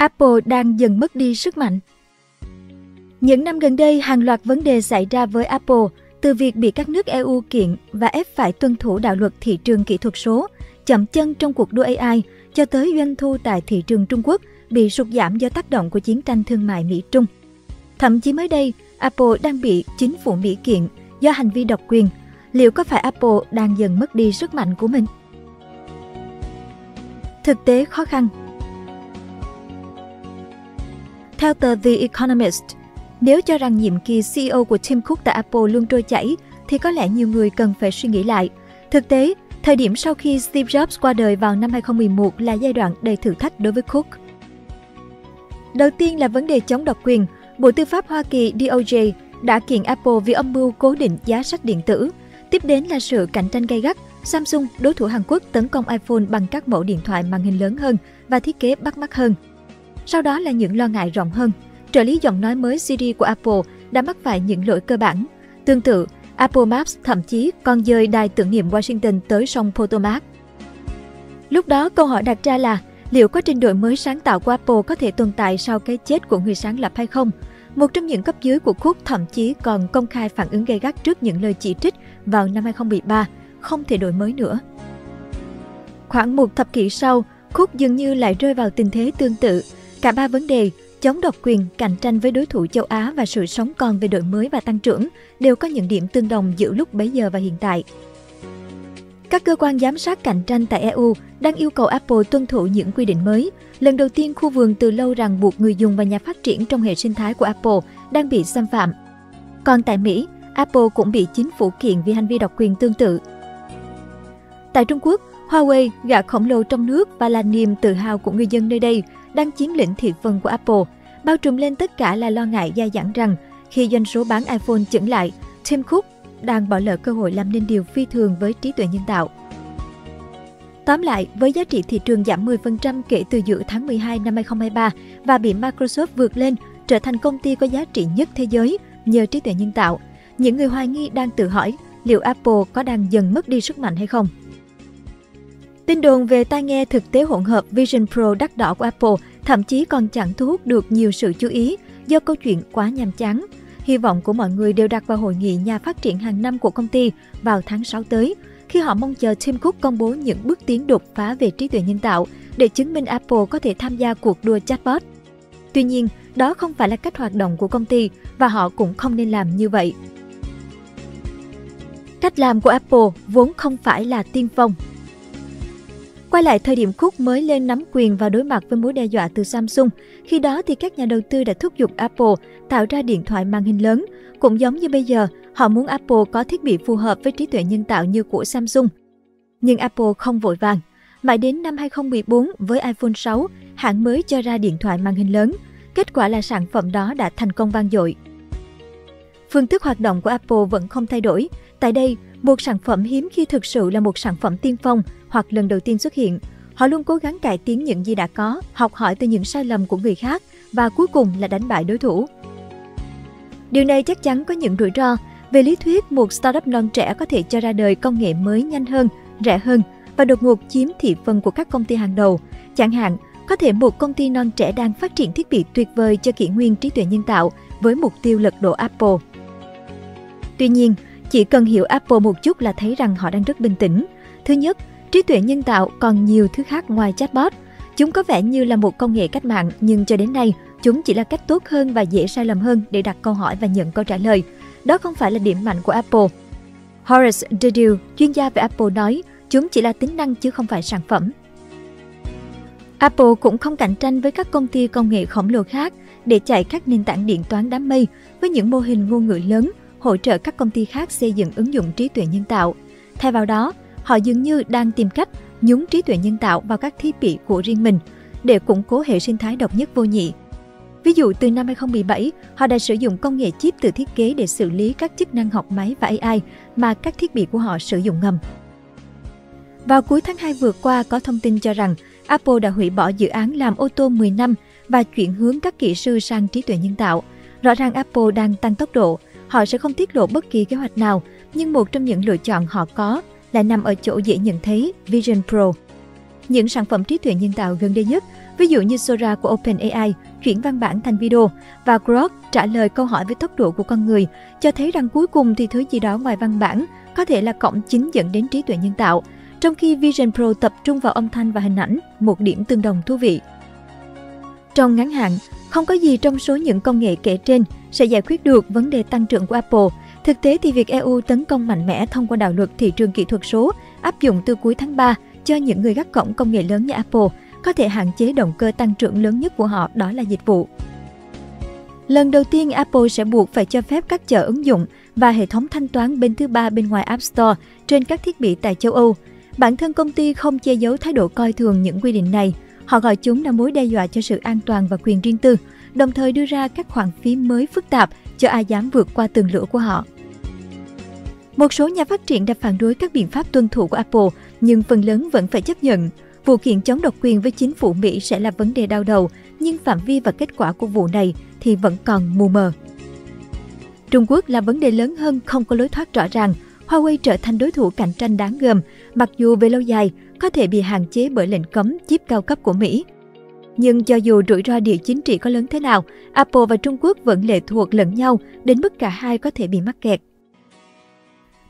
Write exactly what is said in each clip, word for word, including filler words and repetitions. Apple đang dần mất đi sức mạnh. Những năm gần đây, hàng loạt vấn đề xảy ra với Apple, từ việc bị các nước e u kiện và ép phải tuân thủ đạo luật thị trường kỹ thuật số, chậm chân trong cuộc đua a i, cho tới doanh thu tại thị trường Trung Quốc bị sụt giảm do tác động của chiến tranh thương mại Mỹ-Trung. Thậm chí mới đây, Apple đang bị chính phủ Mỹ kiện do hành vi độc quyền. Liệu có phải Apple đang dần mất đi sức mạnh của mình? Thực tế khó khăn. Theo tờ The Economist, nếu cho rằng nhiệm kỳ xê e ô của Tim Cook tại Apple luôn trôi chảy, thì có lẽ nhiều người cần phải suy nghĩ lại. Thực tế, thời điểm sau khi Steve Jobs qua đời vào năm hai không một một là giai đoạn đầy thử thách đối với Cook. Đầu tiên là vấn đề chống độc quyền. Bộ Tư pháp Hoa Kỳ đê o gi đã kiện Apple vì âm mưu cố định giá sách điện tử. Tiếp đến là sự cạnh tranh gay gắt. Samsung, đối thủ Hàn Quốc, tấn công iPhone bằng các mẫu điện thoại màn hình lớn hơn và thiết kế bắt mắt hơn. Sau đó là những lo ngại rộng hơn. Trợ lý giọng nói mới Siri của Apple đã mắc phải những lỗi cơ bản. Tương tự, Apple Maps thậm chí còn dời đài tưởng niệm Washington tới sông Potomac. Lúc đó, câu hỏi đặt ra là liệu quá trình đổi mới sáng tạo của Apple có thể tồn tại sau cái chết của người sáng lập hay không? Một trong những cấp dưới của Cook thậm chí còn công khai phản ứng gay gắt trước những lời chỉ trích vào năm hai không một ba, không thể đổi mới nữa. Khoảng một thập kỷ sau, Cook dường như lại rơi vào tình thế tương tự. Cả ba vấn đề, chống độc quyền, cạnh tranh với đối thủ châu Á và sự sống còn về đổi mới và tăng trưởng đều có những điểm tương đồng giữa lúc bấy giờ và hiện tại. Các cơ quan giám sát cạnh tranh tại e u đang yêu cầu Apple tuân thủ những quy định mới. Lần đầu tiên, khu vườn từ lâu ràng buộc người dùng và nhà phát triển trong hệ sinh thái của Apple đang bị xâm phạm. Còn tại Mỹ, Apple cũng bị chính phủ kiện vì hành vi độc quyền tương tự. Tại Trung Quốc, Huawei, gã khổng lồ trong nước và là niềm tự hào của người dân nơi đây, đang chiếm lĩnh thị phần của Apple. Bao trùm lên tất cả là lo ngại dai dẳng rằng khi doanh số bán iPhone chững lại, Tim Cook đang bỏ lỡ cơ hội làm nên điều phi thường với trí tuệ nhân tạo. Tóm lại, với giá trị thị trường giảm mười phần trăm kể từ giữa tháng mười hai năm hai không hai ba và bị Microsoft vượt lên, trở thành công ty có giá trị nhất thế giới nhờ trí tuệ nhân tạo, những người hoài nghi đang tự hỏi liệu Apple có đang dần mất đi sức mạnh hay không? Tin đồn về tai nghe thực tế hỗn hợp Vision Pro đắt đỏ của Apple thậm chí còn chẳng thu hút được nhiều sự chú ý do câu chuyện quá nhàm chán. Hy vọng của mọi người đều đặt vào hội nghị nhà phát triển hàng năm của công ty vào tháng sáu tới, khi họ mong chờ Tim Cook công bố những bước tiến đột phá về trí tuệ nhân tạo để chứng minh Apple có thể tham gia cuộc đua chatbot. Tuy nhiên, đó không phải là cách hoạt động của công ty và họ cũng không nên làm như vậy. Cách làm của Apple vốn không phải là tiên phong. Quay lại thời điểm Cook mới lên nắm quyền và đối mặt với mối đe dọa từ Samsung, khi đó thì các nhà đầu tư đã thúc giục Apple tạo ra điện thoại màn hình lớn. Cũng giống như bây giờ, họ muốn Apple có thiết bị phù hợp với trí tuệ nhân tạo như của Samsung. Nhưng Apple không vội vàng. Mãi đến năm hai không một bốn với iPhone sáu, hãng mới cho ra điện thoại màn hình lớn. Kết quả là sản phẩm đó đã thành công vang dội. Phương thức hoạt động của Apple vẫn không thay đổi. Tại đây, một sản phẩm hiếm khi thực sự là một sản phẩm tiên phong hoặc lần đầu tiên xuất hiện. Họ luôn cố gắng cải tiến những gì đã có, học hỏi từ những sai lầm của người khác và cuối cùng là đánh bại đối thủ. Điều này chắc chắn có những rủi ro. Về lý thuyết, một startup non trẻ có thể cho ra đời công nghệ mới nhanh hơn, rẻ hơn và đột ngột chiếm thị phần của các công ty hàng đầu. Chẳng hạn, có thể một công ty non trẻ đang phát triển thiết bị tuyệt vời cho kỷ nguyên trí tuệ nhân tạo với mục tiêu lật đổ Apple. Tuy nhiên, chỉ cần hiểu Apple một chút là thấy rằng họ đang rất bình tĩnh. Thứ nhất, trí tuệ nhân tạo còn nhiều thứ khác ngoài chatbot. Chúng có vẻ như là một công nghệ cách mạng, nhưng cho đến nay, chúng chỉ là cách tốt hơn và dễ sai lầm hơn để đặt câu hỏi và nhận câu trả lời. Đó không phải là điểm mạnh của Apple. Horace Dediu, chuyên gia về Apple nói, chúng chỉ là tính năng chứ không phải sản phẩm. Apple cũng không cạnh tranh với các công ty công nghệ khổng lồ khác để chạy các nền tảng điện toán đám mây với những mô hình ngôn ngữ lớn, hỗ trợ các công ty khác xây dựng ứng dụng trí tuệ nhân tạo. Thay vào đó, họ dường như đang tìm cách nhúng trí tuệ nhân tạo vào các thiết bị của riêng mình để củng cố hệ sinh thái độc nhất vô nhị. Ví dụ, từ năm hai không một bảy, họ đã sử dụng công nghệ chip tự thiết kế để xử lý các chức năng học máy và a i mà các thiết bị của họ sử dụng ngầm. Vào cuối tháng hai vừa qua, có thông tin cho rằng Apple đã hủy bỏ dự án làm ô tô mười năm và chuyển hướng các kỹ sư sang trí tuệ nhân tạo. Rõ ràng Apple đang tăng tốc độ. Họ sẽ không tiết lộ bất kỳ kế hoạch nào, nhưng một trong những lựa chọn họ có lại nằm ở chỗ dễ nhận thấy, Vision Pro. Những sản phẩm trí tuệ nhân tạo gần đây nhất Ví dụ như Sora của OpenAI chuyển văn bản thành video và Grok trả lời câu hỏi với tốc độ của con người, cho thấy rằng cuối cùng thì thứ gì đó ngoài văn bản có thể là cổng chính dẫn đến trí tuệ nhân tạo, trong khi Vision Pro tập trung vào âm thanh và hình ảnh, một điểm tương đồng thú vị. Trong ngắn hạn, không có gì trong số những công nghệ kể trên sẽ giải quyết được vấn đề tăng trưởng của Apple. Thực tế thì việc e u tấn công mạnh mẽ thông qua đạo luật thị trường kỹ thuật số áp dụng từ cuối tháng ba cho những người gác cổng công nghệ lớn như Apple có thể hạn chế động cơ tăng trưởng lớn nhất của họ, đó là dịch vụ. Lần đầu tiên, Apple sẽ buộc phải cho phép các chợ ứng dụng và hệ thống thanh toán bên thứ ba bên ngoài App Store trên các thiết bị tại châu Âu. Bản thân công ty không che giấu thái độ coi thường những quy định này. Họ gọi chúng là mối đe dọa cho sự an toàn và quyền riêng tư, đồng thời đưa ra các khoản phí mới phức tạp cho ai dám vượt qua tường lửa của họ. Một số nhà phát triển đã phản đối các biện pháp tuân thủ của Apple, nhưng phần lớn vẫn phải chấp nhận. Vụ kiện chống độc quyền với chính phủ Mỹ sẽ là vấn đề đau đầu, nhưng phạm vi và kết quả của vụ này thì vẫn còn mù mờ. Trung Quốc là vấn đề lớn hơn, không có lối thoát rõ ràng. Huawei trở thành đối thủ cạnh tranh đáng gờm, mặc dù về lâu dài có thể bị hạn chế bởi lệnh cấm chip cao cấp của Mỹ. Nhưng cho dù rủi ro địa chính trị có lớn thế nào, Apple và Trung Quốc vẫn lệ thuộc lẫn nhau đến mức cả hai có thể bị mắc kẹt.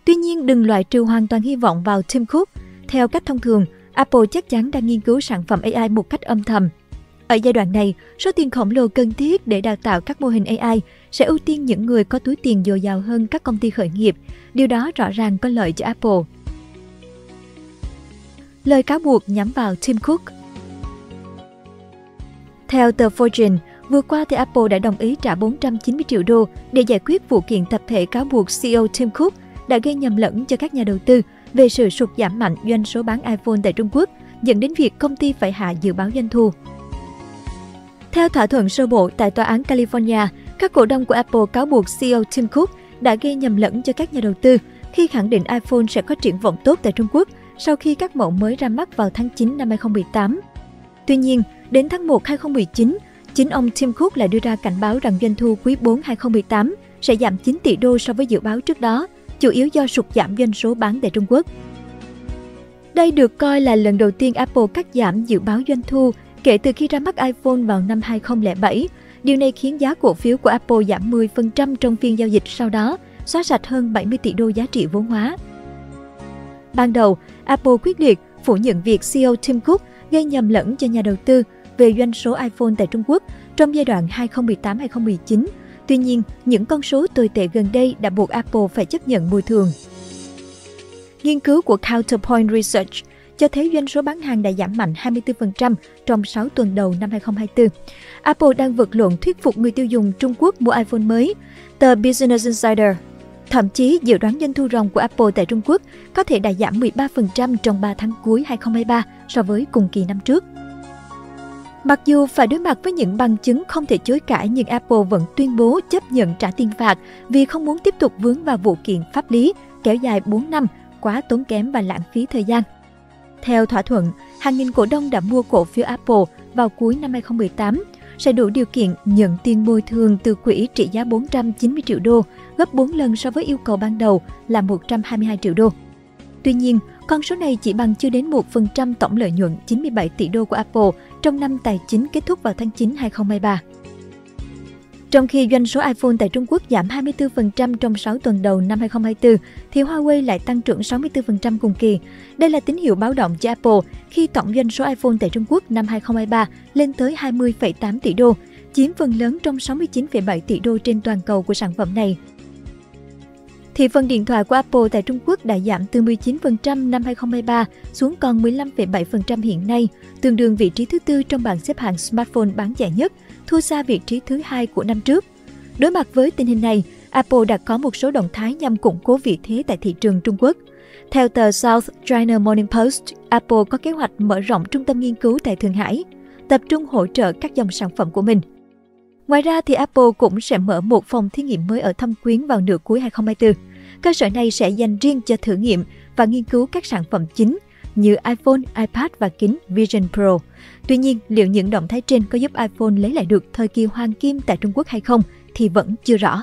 Tuy nhiên, đừng loại trừ hoàn toàn hy vọng vào Tim Cook. Theo cách thông thường, Apple chắc chắn đang nghiên cứu sản phẩm a i một cách âm thầm. Ở giai đoạn này, số tiền khổng lồ cần thiết để đào tạo các mô hình a i sẽ ưu tiên những người có túi tiền dồi dào hơn các công ty khởi nghiệp. Điều đó rõ ràng có lợi cho Apple. Lời cáo buộc nhắm vào Tim Cook. Theo tờ Fortune, vừa qua thì Apple đã đồng ý trả bốn trăm chín mươi triệu đô để giải quyết vụ kiện tập thể cáo buộc xê e ô Tim Cook đã gây nhầm lẫn cho các nhà đầu tư về sự sụt giảm mạnh doanh số bán iPhone tại Trung Quốc, dẫn đến việc công ty phải hạ dự báo doanh thu. Theo thỏa thuận sơ bộ tại tòa án California, các cổ đông của Apple cáo buộc xê e ô Tim Cook đã gây nhầm lẫn cho các nhà đầu tư khi khẳng định iPhone sẽ có triển vọng tốt tại Trung Quốc sau khi các mẫu mới ra mắt vào tháng chín năm hai nghìn không trăm mười tám. Tuy nhiên, đến tháng một năm hai nghìn không trăm mười chín, chính ông Tim Cook lại đưa ra cảnh báo rằng doanh thu quý bốn năm hai nghìn không trăm mười tám sẽ giảm chín tỷ đô so với dự báo trước đó, chủ yếu do sụt giảm doanh số bán tại Trung Quốc. Đây được coi là lần đầu tiên Apple cắt giảm dự báo doanh thu kể từ khi ra mắt iPhone vào năm hai nghìn không trăm lẻ bảy. Điều này khiến giá cổ phiếu của Apple giảm mười phần trăm trong phiên giao dịch sau đó, xóa sạch hơn bảy mươi tỷ đô giá trị vốn hóa. Ban đầu, Apple quyết liệt phủ nhận việc xê e ô Tim Cook gây nhầm lẫn cho nhà đầu tư về doanh số iPhone tại Trung Quốc trong giai đoạn hai nghìn không trăm mười tám đến hai nghìn không trăm mười chín. Tuy nhiên, những con số tồi tệ gần đây đã buộc Apple phải chấp nhận bồi thường. Nghiên cứu của Counterpoint Research cho thấy doanh số bán hàng đã giảm mạnh hai mươi tư phần trăm trong sáu tuần đầu năm hai nghìn không trăm hai mươi tư. Apple đang vật lộn thuyết phục người tiêu dùng Trung Quốc mua iPhone mới. Tờ Business Insider thậm chí dự đoán doanh thu ròng của Apple tại Trung Quốc có thể đã giảm mười ba phần trăm trong ba tháng cuối hai nghìn không trăm hai mươi ba so với cùng kỳ năm trước. Mặc dù phải đối mặt với những bằng chứng không thể chối cãi, nhưng Apple vẫn tuyên bố chấp nhận trả tiền phạt vì không muốn tiếp tục vướng vào vụ kiện pháp lý kéo dài bốn năm, quá tốn kém và lãng phí thời gian. Theo thỏa thuận, hàng nghìn cổ đông đã mua cổ phiếu Apple vào cuối năm hai nghìn không trăm mười tám sẽ đủ điều kiện nhận tiền bồi thường từ quỹ trị giá bốn trăm chín mươi triệu đô, gấp bốn lần so với yêu cầu ban đầu là một trăm hai mươi hai triệu đô. Tuy nhiên, con số này chỉ bằng chưa đến một phần trăm tổng lợi nhuận chín mươi bảy tỷ đô của Apple trong năm tài chính kết thúc vào tháng chín năm hai nghìn không trăm hai mươi ba. Trong khi doanh số iPhone tại Trung Quốc giảm hai mươi tư phần trăm trong sáu tuần đầu năm hai nghìn không trăm hai mươi tư, thì Huawei lại tăng trưởng sáu mươi tư phần trăm cùng kỳ. Đây là tín hiệu báo động cho Apple khi tổng doanh số iPhone tại Trung Quốc năm hai nghìn không trăm hai mươi ba lên tới hai mươi phẩy tám tỷ đô, chiếm phần lớn trong sáu mươi chín phẩy bảy tỷ đô trên toàn cầu của sản phẩm này. Thị phần điện thoại của Apple tại Trung Quốc đã giảm từ mười chín phần trăm năm hai nghìn không trăm hai mươi ba xuống còn mười lăm phẩy bảy phần trăm hiện nay, tương đương vị trí thứ tư trong bảng xếp hạng smartphone bán chạy nhất, thua xa vị trí thứ hai của năm trước. Đối mặt với tình hình này, Apple đã có một số động thái nhằm củng cố vị thế tại thị trường Trung Quốc. Theo tờ South China Morning Post, Apple có kế hoạch mở rộng trung tâm nghiên cứu tại Thượng Hải, tập trung hỗ trợ các dòng sản phẩm của mình. Ngoài ra, thì Apple cũng sẽ mở một phòng thí nghiệm mới ở Thâm Quyến vào nửa cuối hai nghìn không trăm hai mươi tư. Cơ sở này sẽ dành riêng cho thử nghiệm và nghiên cứu các sản phẩm chính như iPhone, iPad và kính Vision Pro. Tuy nhiên, liệu những động thái trên có giúp iPhone lấy lại được thời kỳ hoàng kim tại Trung Quốc hay không thì vẫn chưa rõ.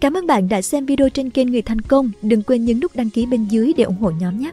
Cảm ơn bạn đã xem video trên kênh Người Thành Công. Đừng quên nhấn nút đăng ký bên dưới để ủng hộ nhóm nhé!